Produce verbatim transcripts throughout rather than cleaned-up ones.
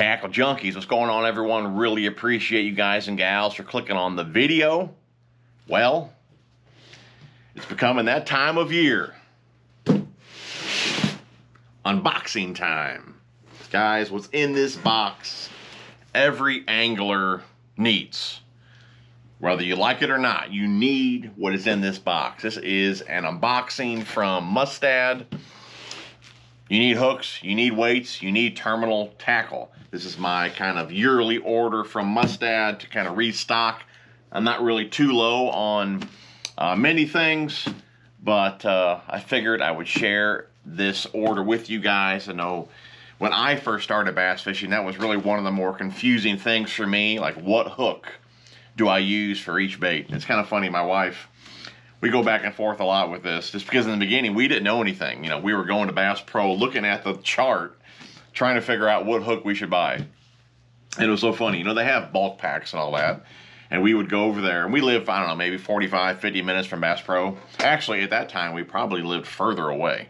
Tackle Junkies, what's going on, everyone? Really appreciate you guys and gals for clicking on the video. Well, it's becoming that time of year. Unboxing time. Guys, what's in this box, every angler needs. Whether you like it or not, you need what is in this box. This is an unboxing from Mustad. You need hooks, you need weights, you need terminal tackle. This is my kind of yearly order from Mustad to kind of restock. I'm not really too low on uh, many things, but uh, I figured I would share this order with you guys. I know when I first started bass fishing, that was really one of the more confusing things for me. Like, what hook do I use for each bait? It's kind of funny, my wife, we go back and forth a lot with this, just because in the beginning we didn't know anything. You know, we were going to Bass Pro, looking at the chart, trying to figure out what hook we should buy. And it was so funny. You know, they have bulk packs and all that. And we would go over there, and we live, I don't know, maybe forty-five, fifty minutes from Bass Pro. Actually, at that time, we probably lived further away.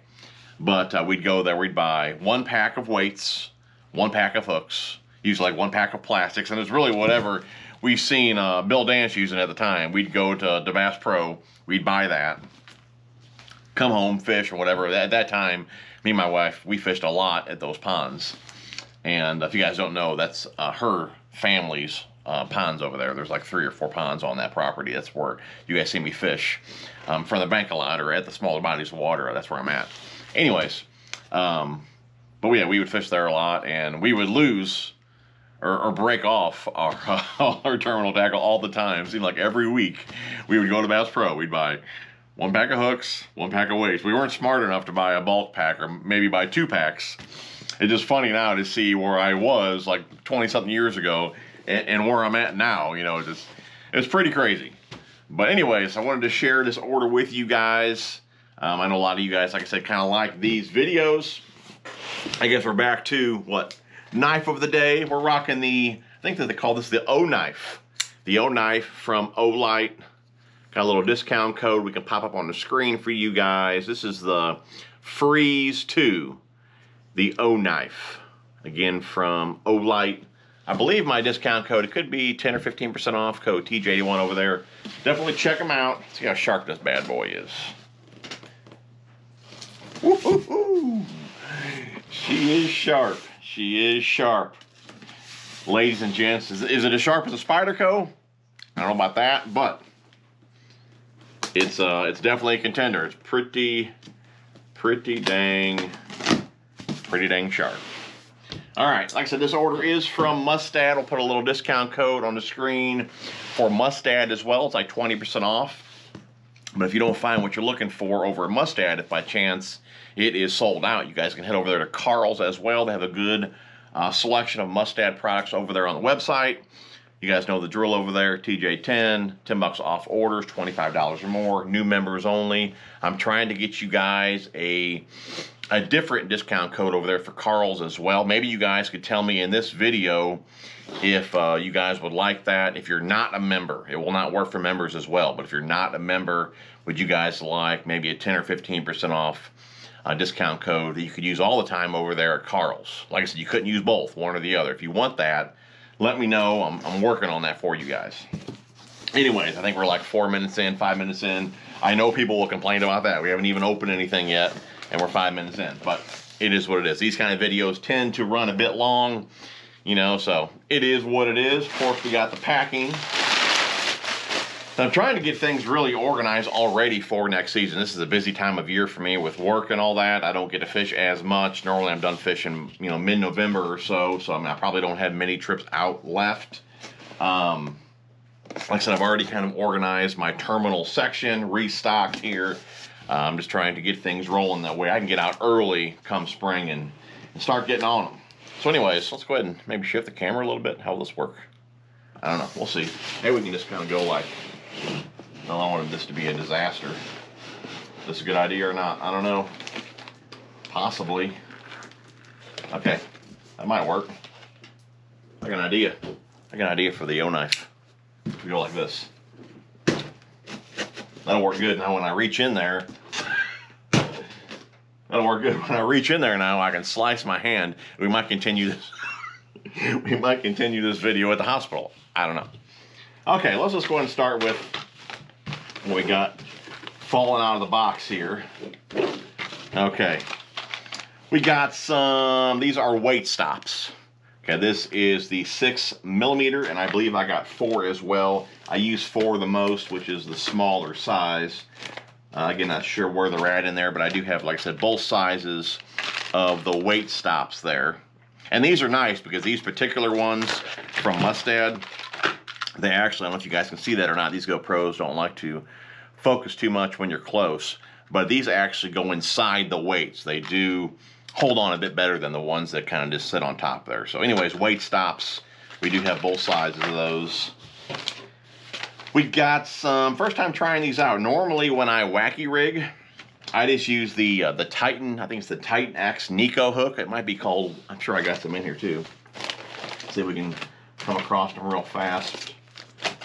But uh, we'd go there, we'd buy one pack of weights, one pack of hooks, usually like one pack of plastics, and it's really whatever we've seen uh, Bill Dance using at the time. We'd go to, to Bass Pro, we'd buy that, come home, fish or whatever. At that time, me and my wife, we fished a lot at those ponds. And if you guys don't know, that's uh, her family's uh, ponds over there. There's like three or four ponds on that property. That's where you guys see me fish um, from the bank a lot, or at the smaller bodies of water. That's where I'm at. Anyways, um, but yeah, we would fish there a lot, and we would lose Or, or break off our, uh, all our terminal tackle all the time. Seemed like every week we would go to Bass Pro. We'd buy one pack of hooks, one pack of weights. We weren't smart enough to buy a bulk pack or maybe buy two packs. It's just funny now to see where I was like twenty something years ago and, and where I'm at now. You know, it's just, it's pretty crazy. But anyways, I wanted to share this order with you guys. Um, I know a lot of you guys, like I said, kind of like these videos. I guess we're back to what? Knife of the day. We're rocking the, I think that they call this the O knife. The O knife from Olight. Got a little discount code we can pop up on the screen for you guys. This is the Freeze two, the O knife. Again, from Olight. I believe my discount code, it could be ten or fifteen percent off, code T J eighty-one over there. Definitely check them out. See how sharp this bad boy is. Woo hoo hoo! She is sharp. She is sharp. Ladies and gents, is, is it as sharp as a Spyderco? I don't know about that, but it's uh, it's definitely a contender. It's pretty, pretty dang, pretty dang sharp. All right, like I said, this order is from Mustad. We'll put a little discount code on the screen for Mustad as well. It's like twenty percent off. But if you don't find what you're looking for over at Mustad, if by chance it is sold out, you guys can head over there to Karl's as well. They have a good uh, selection of Mustad products over there on the website. You guys know the drill over there. T J ten, ten bucks off orders, twenty-five dollars or more, new members only. I'm trying to get you guys a, a different discount code over there for Karl's as well. Maybe you guys could tell me in this video if uh, you guys would like that. If you're not a member, it will not work for members as well, but if you're not a member, would you guys like maybe a ten or fifteen percent off uh, discount code that you could use all the time over there at Karl's? Like I said, you couldn't use both, one or the other. If you want that, let me know. I'm, I'm working on that for you guys. Anyways, I think we're like four minutes in, five minutes in. I know people will complain about that. We haven't even opened anything yet, and we're five minutes in, but it is what it is. These kind of videos tend to run a bit long. You know, so it is what it is. Of course, we got the packing. So I'm trying to get things really organized already for next season. This is a busy time of year for me with work and all that. I don't get to fish as much. Normally, I'm done fishing, you know, mid-November or so. So I, mean, I probably don't have many trips out left. Um, like I said, I've already kind of organized my terminal section, restocked here. Uh, I'm just trying to get things rolling that way I can get out early come spring and, and start getting on them. So anyways, let's go ahead and maybe shift the camera a little bit. How will this work? I don't know. We'll see. Maybe we can just kind of go like, I don't want this to be a disaster. Is this a good idea or not? I don't know. Possibly. Okay. That might work. I got an idea. I got an idea for the O knife. We go like this. That'll work good. Now when I reach in there, that'll work good. When I reach in there now, I can slice my hand. We might continue this. We might continue this video at the hospital. I don't know. Okay, let's just go ahead and start with what we got falling out of the box here. Okay. We got some, these are weight stops. Okay, this is the six millimeter, and I believe I got four as well. I use four the most, which is the smaller size. Uh, again, not sure where they're at in there, but I do have, like I said, both sizes of the weight stops there. And these are nice because these particular ones from Mustad, they actually, I don't know if you guys can see that or not, these GoPros don't like to focus too much when you're close, but these actually go inside the weights. They do hold on a bit better than the ones that kind of just sit on top there. So anyways, weight stops. We do have both sizes of those. We got some, first time trying these out. Normally when I wacky rig, I just use the uh, the Titan, I think it's the Titan X Neko hook. It might be called, I'm sure I got them in here too. Let's see if we can come across them real fast.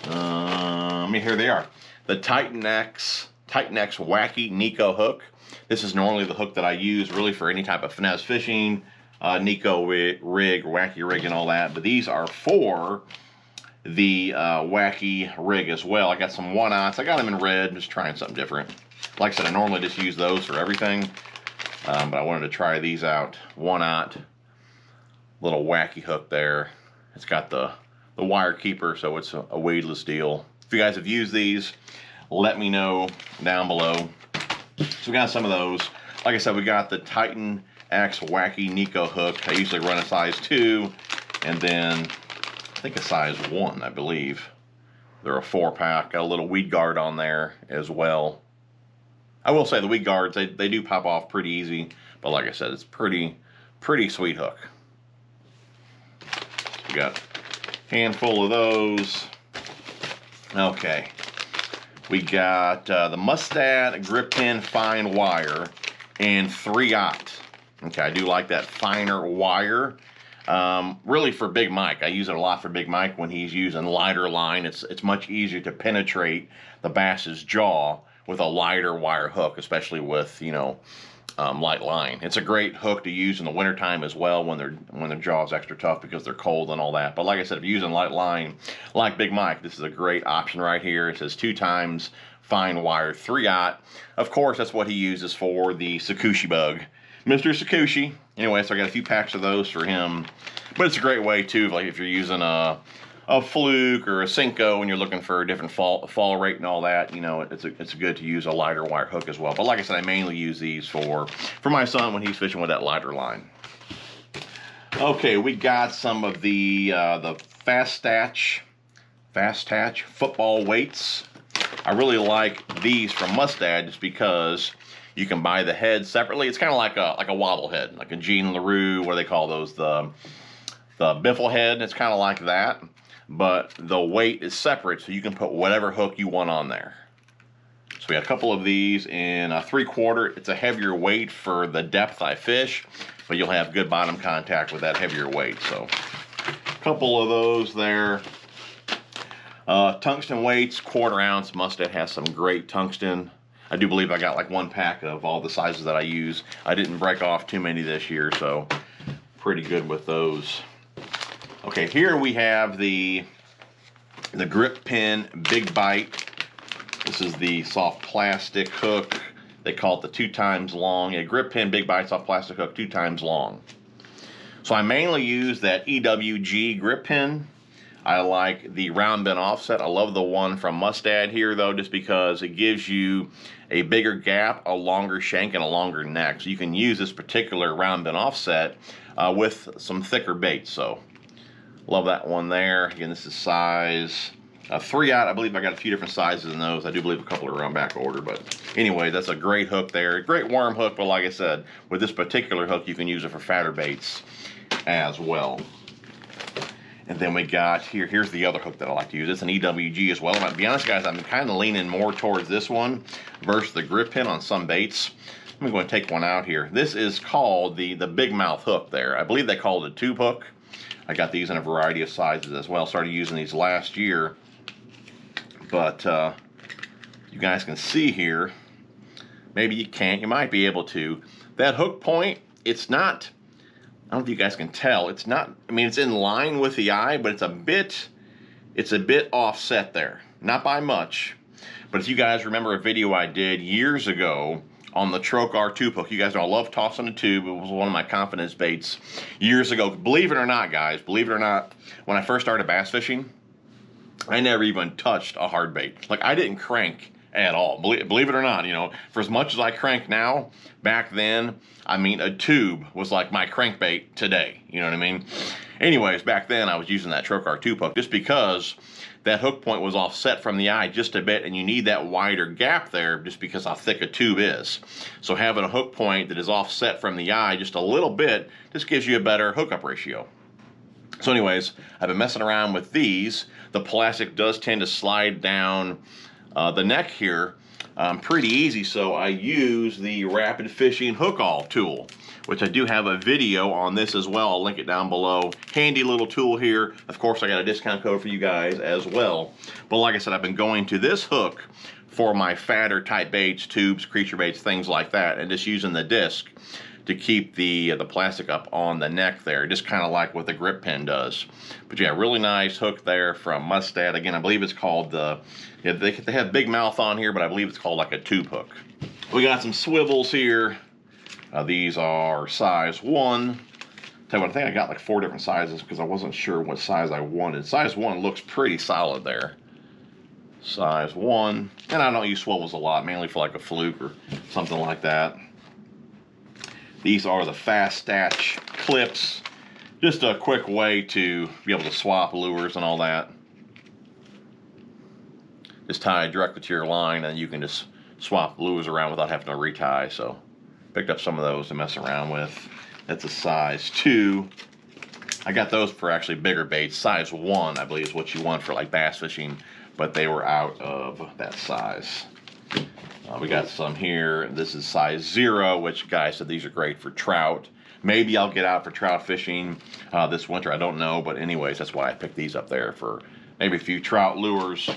Um, here they are. The Titan X, Titan X Wacky Neko hook. This is normally the hook that I use really for any type of finesse fishing, uh, Neko rig, rig, wacky rig and all that. But these are for the uh, wacky rig as well. I got some one ounce. I got them in red. I'm just trying something different. Like I said, I normally just use those for everything, um, but I wanted to try these out. One out, little wacky hook there. It's got the, the wire keeper, so it's a, a weightless deal. If you guys have used these, let me know down below. So we got some of those. Like I said, we got the Titan X Wacky Neko hook. I usually run a size two, and then I think a size one, I believe. They're a four pack. Got a little weed guard on there as well. I will say the weed guards, they, they do pop off pretty easy, but like I said, it's pretty, pretty sweet hook. We got a handful of those. Okay. We got uh, the Mustad Grip Pin Fine Wire and three aught. Okay, I do like that finer wire. Um, really for Big Mike. I use it a lot for Big Mike when he's using lighter line. It's, it's much easier to penetrate the bass's jaw with a lighter wire hook, especially with, you know, um, light line. It's a great hook to use in the wintertime as well when they're, when their jaw's extra tough because they're cold and all that. But like I said, if you're using light line, like Big Mike, this is a great option right here. It says two times fine wire, three aught. Of course, that's what he uses for the Sakushi Bug. Mister Sakushi. Anyway, so I got a few packs of those for him. But it's a great way too, like if you're using a, a Fluke or a Senko and you're looking for a different fall, fall rate and all that, you know, it's a, it's good to use a lighter wire hook as well. But like I said, I mainly use these for, for my son when he's fishing with that lighter line. Okay, we got some of the, uh, the Fastach, Fastach football weights. I really like these from Mustad just because you can buy the head separately. It's kind of like a, like a wobble head, like a Jean LaRue, what do they call those? The, the Biffle head, it's kind of like that. But the weight is separate, so you can put whatever hook you want on there. So we got a couple of these in a three quarter. It's a heavier weight for the depth I fish, but you'll have good bottom contact with that heavier weight. So a couple of those there. Uh, tungsten weights, quarter ounce. Mustad has some great tungsten. I do believe I got like one pack of all the sizes that I use. I didn't break off too many this year, so pretty good with those. Okay, here we have the, the Grip Pin Big Bite. This is the soft plastic hook. They call it the two times long. A Grip Pin Big Bite soft plastic hook, two times long. So I mainly use that E W G grip pin. I like the round bend offset. I love the one from Mustad here though, just because it gives you a bigger gap, a longer shank, and a longer neck. So you can use this particular round bend offset uh, with some thicker baits. So love that one there. Again, this is size uh, three aught. I believe I got a few different sizes in those. I do believe a couple are on back order, but anyway, that's a great hook there. Great worm hook, but like I said, with this particular hook, you can use it for fatter baits as well. And then we got here, here's the other hook that I like to use. It's an E W G as well. And to be honest, guys, I'm kind of leaning more towards this one versus the grip pin on some baits. I'm going to take one out here. This is called the, the big mouth hook there. I believe they call it a tube hook. I got these in a variety of sizes as well. Started using these last year, but uh, you guys can see here, maybe you can't, you might be able to. That hook point, it's not I don't know if you guys can tell. It's not, I mean, it's in line with the eye, but it's a bit, it's a bit offset there. Not by much, but if you guys remember a video I did years ago on the Trokar tube hook, you guys know I love tossing the tube. It was one of my confidence baits years ago. Believe it or not, guys, believe it or not, when I first started bass fishing, I never even touched a hard bait. Like, I didn't crank at all. Believe, believe it or not, you know, for as much as I crank now, back then, I mean, a tube was like my crankbait today. You know what I mean? Anyways, back then I was using that Trokar tube hook just because that hook point was offset from the eye just a bit, and you need that wider gap there just because how thick a tube is. So having a hook point that is offset from the eye just a little bit just gives you a better hookup ratio. So anyways, I've been messing around with these. The plastic does tend to slide down uh, the neck here um, pretty easy, so I use the Rapid Fishing Hook All tool, which I do have a video on this as well. I'll link it down below. Handy little tool here. Of course, I got a discount code for you guys as well. But like I said, I've been going to this hook for my fatter type baits, tubes, creature baits, things like that, and just using the disc to keep the, the plastic up on the neck there, just kind of like what the grip pin does. But yeah, really nice hook there from Mustad. Again, I believe it's called the, yeah, they, they have Big Mouth on here, but I believe it's called like a tube hook. We got some swivels here. Uh, these are size one. Tell you what, I think I got like four different sizes because I wasn't sure what size I wanted. Size one looks pretty solid there. Size one, and I don't use swivels a lot, mainly for like a fluke or something like that. These are the Fastach clips. Just a quick way to be able to swap lures and all that. Just tie directly to your line, and you can just swap lures around without having to retie. So picked up some of those to mess around with. That's a size two. I got those for actually bigger baits. Size one, I believe, is what you want for like bass fishing, but they were out of that size. Uh, we got some here. This is size zero, which guys said these are great for trout. Maybe I'll get out for trout fishing uh, this winter. I don't know, but anyways, that's why I picked these up there for maybe a few trout lures.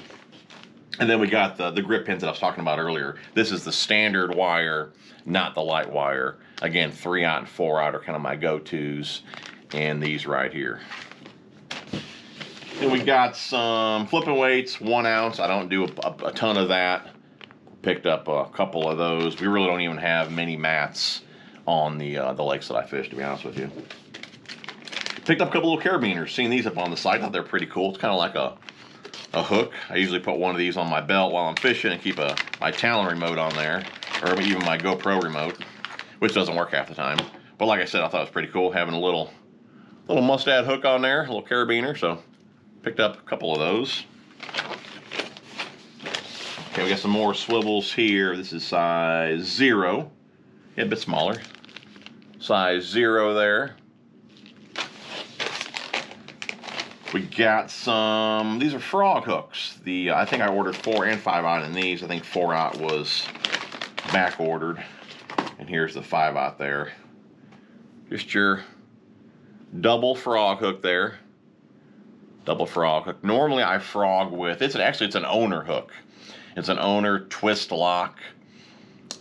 And then we got the, the grip pins that I was talking about earlier. This is the standard wire, not the light wire. Again, three out and four out are kind of my go-tos. And these right here. Then we got some flipping weights, one ounce. I don't do a, a, a ton of that. Picked up a couple of those. We really don't even have many mats on the, uh, the lakes that I fish, to be honest with you. Picked up a couple little carabiners. Seen these up on the site. I thought they're pretty cool. It's kind of like a... a hook. I usually put one of these on my belt while I'm fishing and keep a, my Talon remote on there, or even my GoPro remote, which doesn't work half the time. But like I said, I thought it was pretty cool having a little little Mustad hook on there, a little carabiner, so picked up a couple of those. Okay, we got some more swivels here. This is size zero. Yeah, a bit smaller. Size zero there. We got some, these are frog hooks. The, I think I ordered four and five out in these. I think four out was back ordered. And here's the five out there. Just your double frog hook there. Double frog hook. Normally I frog with, it's an, actually it's an Owner hook. It's an Owner twist lock,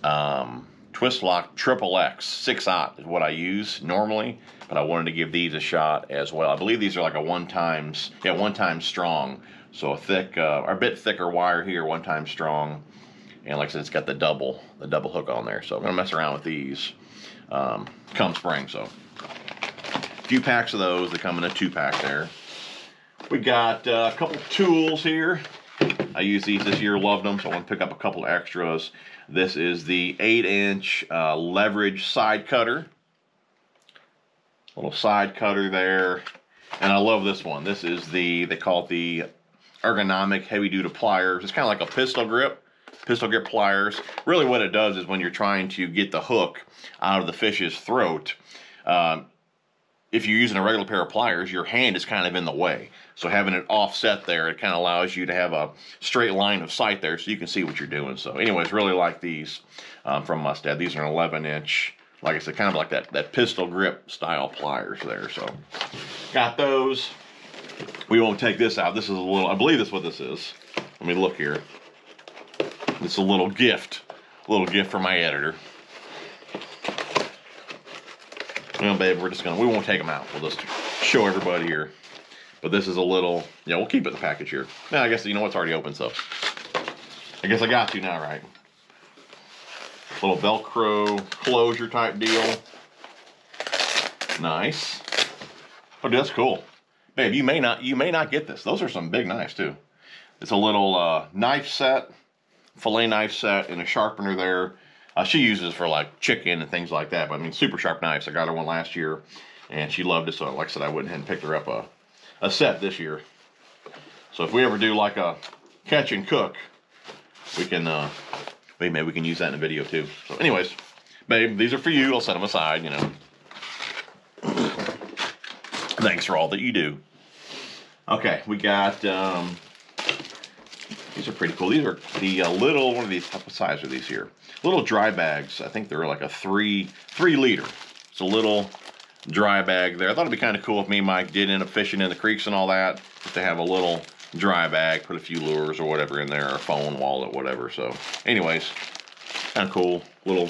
um, twist lock triple X, six aught is what I use normally. But I wanted to give these a shot as well. I believe these are like a one times, yeah, one time strong. So a thick, uh, or a bit thicker wire here, one time strong. And like I said, it's got the double, the double hook on there. So I'm gonna mess around with these um, come spring. So a few packs of those. They come in a two pack there. We got uh, a couple tools here. I used these this year, loved them. So I want to pick up a couple extras. This is the eight inch uh, leverage side cutter. Little side cutter there, and I love this one. This is the, they call it the ergonomic heavy duty pliers. It's kind of like a pistol grip, pistol grip pliers. Really what it does is when you're trying to get the hook out of the fish's throat, um, if you're using a regular pair of pliers, your hand is kind of in the way. So having it offset there, it kind of allows you to have a straight line of sight there so you can see what you're doing. So anyways, really like these um, from Mustad. These are an eleven inch. Like I said, kind of like that, that pistol grip style pliers there. So got those. We won't take this out. This is a little, I believe that's what this is. Let me look here. It's a little gift, a little gift for my editor. Well, babe, we're just gonna, we won't take them out. We'll just show everybody here. But this is a little, yeah, we'll keep it in the package here. Now, I guess, you know, it's already open, so. I guess I got you now, right? Little Velcro closure type deal. Nice. Oh, dude, that's cool. Babe, you may not, you may not get this. Those are some big knives, too. It's a little uh, knife set, fillet knife set, and a sharpener there. Uh, she uses for like chicken and things like that, but I mean, super sharp knives. I got her one last year and she loved it. So like I said, I went ahead and picked her up a, a set this year. So if we ever do like a catch and cook, we can, uh, wait, maybe we can use that in a video too. So anyways, babe, these are for you. I'll set them aside, you know. Thanks for all that you do. Okay, we got, um, these are pretty cool. These are the uh, little, one of these, what size are these here? Little dry bags. I think they're like a three, three liter. It's a little dry bag there. I thought it'd be kind of cool if me and Mike did end up fishing in the creeks and all that, if they have a little dry bag, put a few lures or whatever in there, or a phone, wallet, whatever. So anyways, kind of cool. Little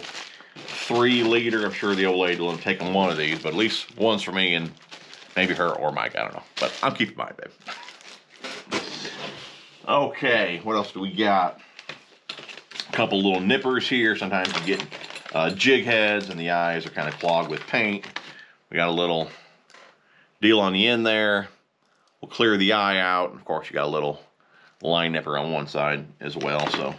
three liter. I'm sure the old lady will take them one of these, but at least one's for me and maybe her or Mike. I don't know, but I'm keeping mine, babe. Okay, what else do we got? A couple little nippers here. Sometimes you get uh, jig heads and the eyes are kind of clogged with paint. We got a little deal on the end there. We'll clear the eye out. Of course, you got a little line nipper on one side as well. So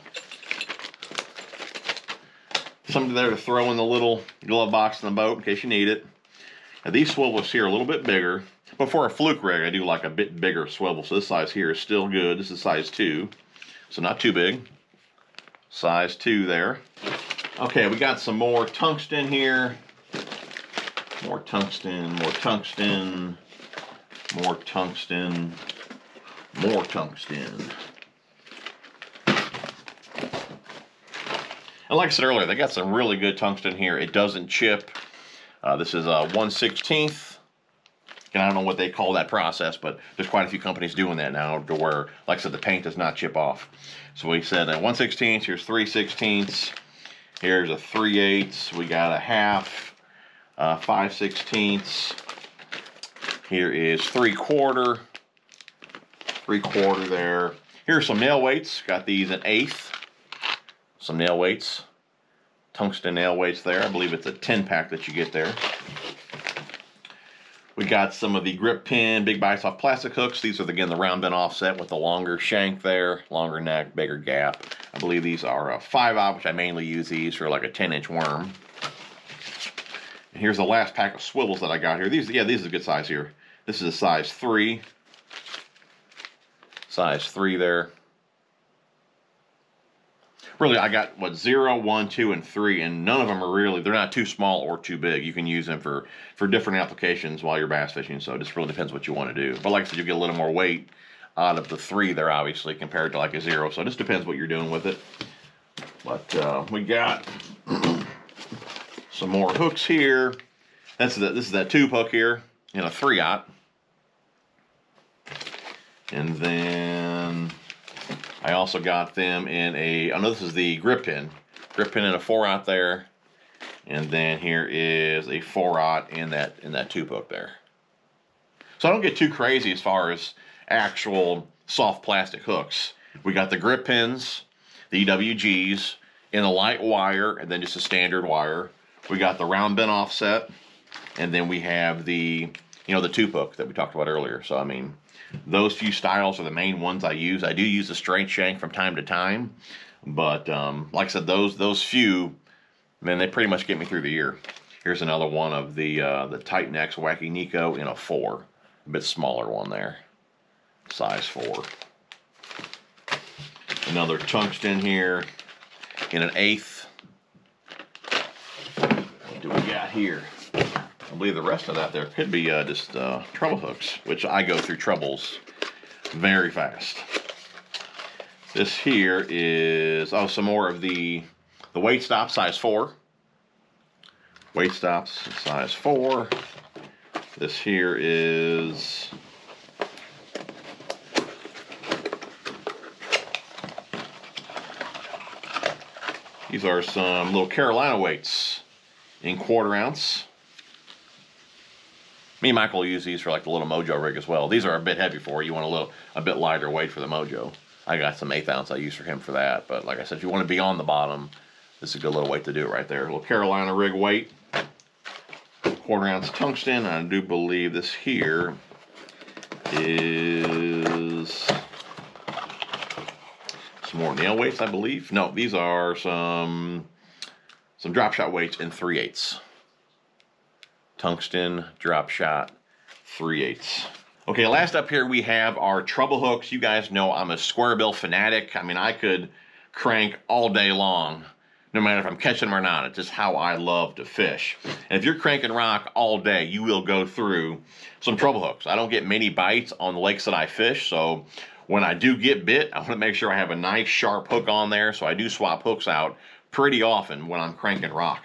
something there to throw in the little glove box in the boat in case you need it. Now, these swivels here are a little bit bigger. But for a fluke rig, I do like a bit bigger swivel. So this size here is still good. This is size two, so not too big. Size two there. Okay, we got some more tungsten here. More tungsten, more tungsten, more tungsten, more tungsten. And like I said earlier, they got some really good tungsten here. It doesn't chip. Uh, this is a one sixteenth. And I don't know what they call that process, but there's quite a few companies doing that now to where, like I said, the paint does not chip off. So we said uh, one sixteenths, here's three sixteenths, here's a three eighths, we got a half, uh, five sixteenths, here is three quarter, three quarter there. Here's some nail weights, got these an eighth, some nail weights, tungsten nail weights there. I believe it's a ten pack that you get there. We got some of the grip pin, big bites off plastic hooks. These are, again, the round bend offset with the longer shank there, longer neck, bigger gap. I believe these are a five aught, which I mainly use these for like a ten inch worm. And here's the last pack of swivels that I got here. These, yeah, these are a good size here. This is a size three. Size three there. Really, I got, what, zero, one, two, and three, and none of them are really, they're not too small or too big. You can use them for, for different applications while you're bass fishing, so it just really depends what you want to do. But like I said, you get a little more weight out of the three there, obviously, compared to like a zero, so it just depends what you're doing with it. But uh, we got some more hooks here. That's the, this is that tube hook here, and a three aught. And then I also got them in a, I know this is the grip pin, grip pin in a four aught there, and then here is a four aught in that in that tube hook there. So I don't get too crazy as far as actual soft plastic hooks. We got the grip pins, the E W Gs, in a light wire, and then just a standard wire. We got the round bend offset, and then we have the, you know, the tube hook that we talked about earlier. So I mean, those few styles are the main ones I use. I do use the straight shank from time to time, but um, like I said, those those few, man, they pretty much get me through the year. Here's another one of the uh, the Titan X Wacky Neko in a four, a bit smaller one there, size four. Another tungsten here in an eighth. What do we got here? I believe the rest of that there could be uh, just uh, treble hooks, which I go through trebles very fast. This here is, oh, some more of the, the weight stops, size four. Weight stops, size four. This here is, these are some little Carolina weights in quarter ounce. Me and Michael use these for like the little mojo rig as well. These are a bit heavy for you. You want a little, a bit lighter weight for the mojo. I got some eighth ounce I use for him for that. But like I said, if you want to be on the bottom, this is a good little weight to do it right there. A little Carolina rig weight, quarter ounce tungsten. I do believe this here is some more nail weights, I believe. No, these are some some drop shot weights in three eighths. Tungsten, drop shot, three eighths. Okay, last up here we have our treble hooks. You guys know I'm a square bill fanatic. I mean, I could crank all day long, no matter if I'm catching them or not. It's just how I love to fish. And if you're cranking rock all day, you will go through some treble hooks. I don't get many bites on the lakes that I fish, so when I do get bit, I want to make sure I have a nice sharp hook on there, so I do swap hooks out pretty often when I'm cranking rock.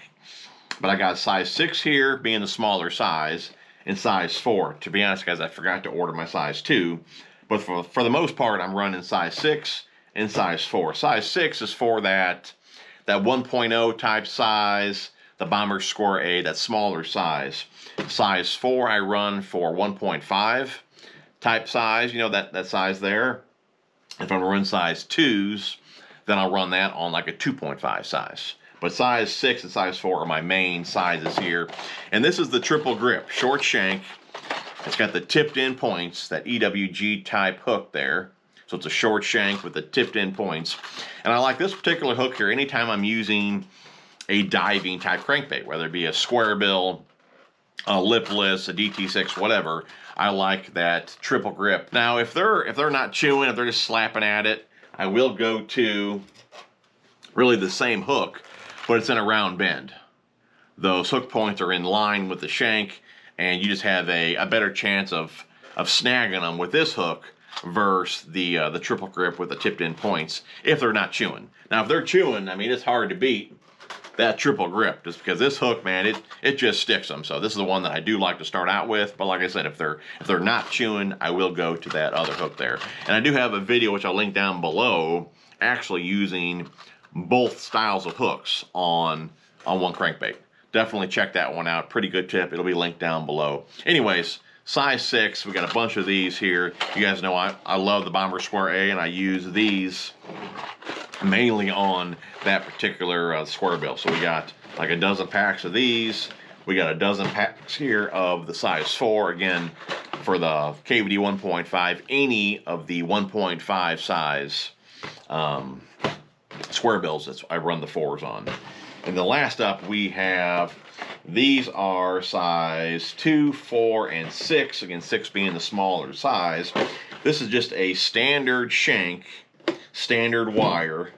But I got size six here, being the smaller size, and size four. To be honest, guys, I forgot to order my size two, but for, for the most part, I'm running size six and size four. Size six is for that, that one point oh type size, the Bomber Square A, that smaller size. Size four I run for one point five type size, you know, that, that size there. If I'm running size twos, then I'll run that on like a two point five size. But size six and size four are my main sizes here. And this is the triple grip, short shank. It's got the tipped in points, that E W G type hook there. So it's a short shank with the tipped in points. And I like this particular hook here anytime I'm using a diving type crankbait, whether it be a square bill, a lipless, a D T six, whatever. I like that triple grip. Now, if they're, if they're not chewing, if they're just slapping at it, I will go to really the same hook, but it's in a round bend. Those hook points are in line with the shank, and you just have a, a better chance of, of snagging them with this hook versus the, uh, the triple grip with the tipped in points if they're not chewing. Now, if they're chewing, I mean, it's hard to beat that triple grip just because this hook, man, it, it just sticks them. So this is the one that I do like to start out with. But like I said, if they're, if they're not chewing, I will go to that other hook there. And I do have a video, which I'll link down below, actually using both styles of hooks on on one crankbait. Definitely check that one out. Pretty good tip. It'll be linked down below. Anyways, size six, we got a bunch of these here. You guys know I, I love the Bomber Square A, and I use these mainly on that particular uh, square bill. So we got like a dozen packs of these. We got a dozen packs here of the size four, again, for the K V D one point five, any of the one point five size um, square bills that I run the fours on. And the last up we have, these are size two, four, and six. Again, six being the smaller size. This is just a standard shank, standard wire.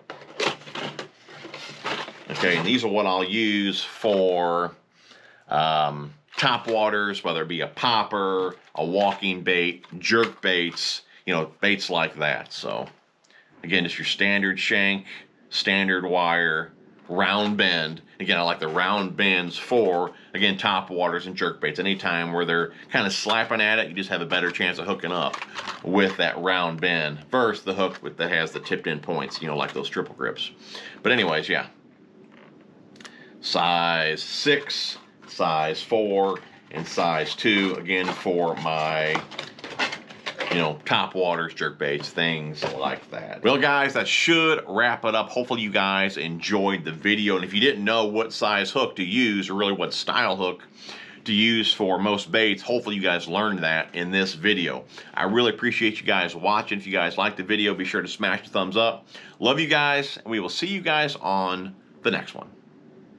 Okay, and these are what I'll use for um, top waters, whether it be a popper, a walking bait, jerk baits, you know, baits like that. So again, it's your standard shank, standard wire, round bend. Again, I like the round bends for, again, top waters and jerk baits. Anytime where they're kind of slapping at it, you just have a better chance of hooking up with that round bend versus the hook with, that has the tipped in points, you know, like those triple grips. But anyways, yeah, size six, size four, and size two, again, for my, you know, top waters, jerk baits, things like that. Well, guys, that should wrap it up. Hopefully you guys enjoyed the video. And if you didn't know what size hook to use, or really what style hook to use for most baits, hopefully you guys learned that in this video. I really appreciate you guys watching. If you guys liked the video, be sure to smash the thumbs up. Love you guys, and we will see you guys on the next one.